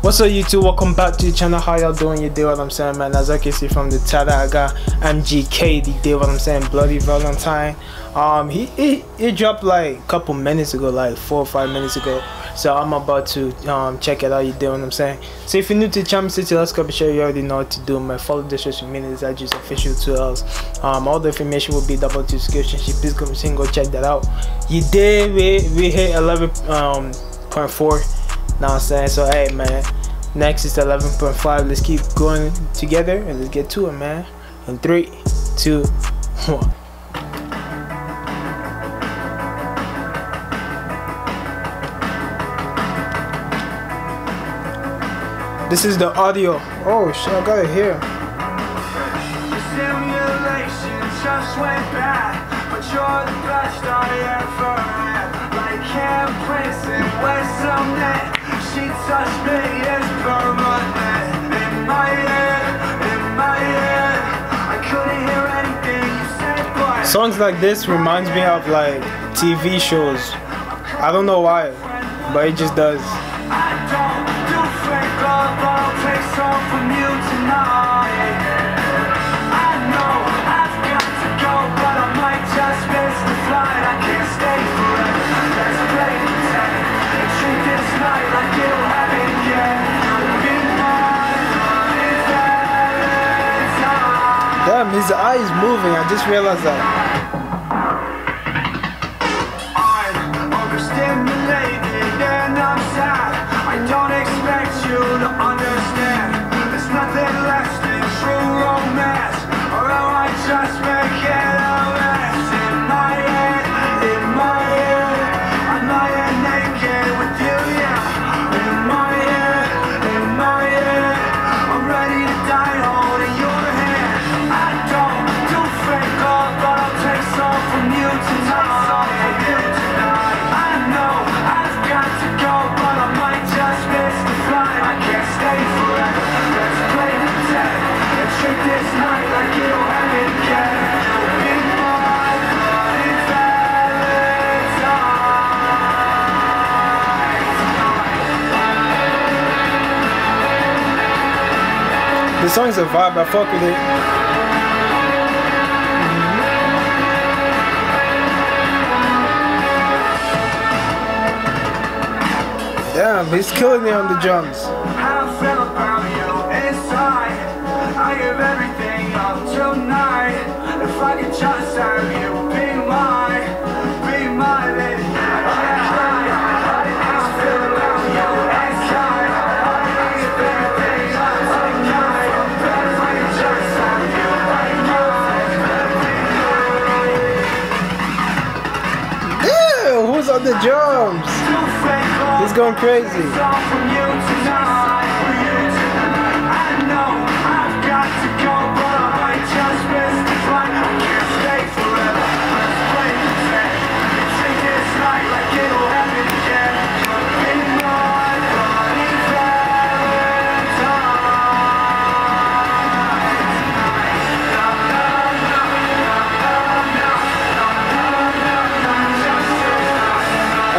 What's up YouTube, welcome back to the channel. How y'all doing your day? What I'm saying, man, as I can see from the title, I got MGK the day, what I'm saying, Bloody Valentine. He dropped like a couple minutes ago, like 4 or 5 minutes ago, so I'm about to check it out, you day, what I'm saying. So if you're new to the channel, subscribe and share, you already know what to do, man. Follow the social media, that just official to us. All the information will be double to description, so please come and go check that out. You day, we hit 11.4. Now I'm saying, so hey man, next is 11.5. let's keep going together and let's get to it, man. In 3, 2, 1. This is the audio. Oh shit, I got it here. The simulation just went back, but you're the best I ever had. Like handprints in West Someday. She touched me, it's permanent. In my head, I couldn't hear anything you said, but songs like this reminds me of like TV shows. I don't know why, but it just does. I don't do fake love, I'll take some from you tonight. I know I've got to go, but I might just miss the flight. I can't stay forever, let's play pretend and treat this night like damn, his eye is moving, I just realized that. I'm overstimulated and I'm sad. I don't expect you to understand. There's nothing less than true romance, or I just make it a mess. In my head, I'm lying naked with you, yeah. In my head, I'm ready to die holding your hand. I don't do fake love, but I'll take some from you tonight. I know I've got to go, but I might just miss the flight. I can't stay forever, let's play pretend and treat this night like you haven't yet. The song's a vibe, I fuck with it. Damn, he's killing me on the drums. How I feel about you inside. I give everything up tonight. If I could just have you be my lady. On the drums, he's going crazy. I know I've got to go, but I might just miss the flight. I can't stay forever, let's play pretend and treat this night like it'll happen again. In my bloody Valentine.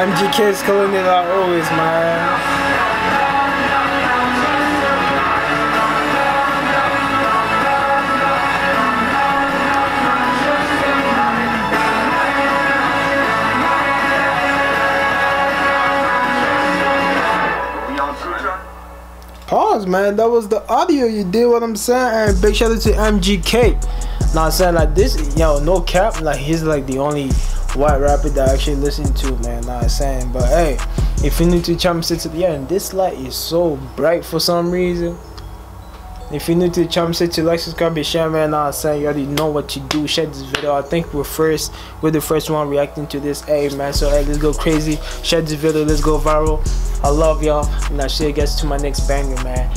MGK is calling it out always, man. Pause, man, that was the audio, you did what I'm saying. And big shout out to MGK. Now I'm saying, like, this, yo, no cap, like, he's like the only white rapper that I actually listen to, man. Now I'm saying, but hey, if you're new to the channel, yeah, and this light is so bright for some reason. If you're new to the channel, like, subscribe and share, man. Now I'm saying, you already know what you do. Share this video. I think we're the first one reacting to this, hey man. So hey, let's go crazy, share this video, let's go viral. I love y'all, and I'll see you guys to my next banger, man.